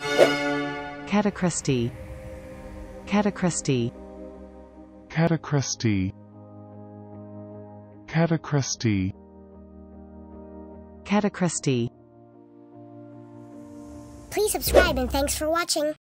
Catachresti. Catachresti. Catachresti. Catachresti. Catachresti. Please subscribe and thanks for watching.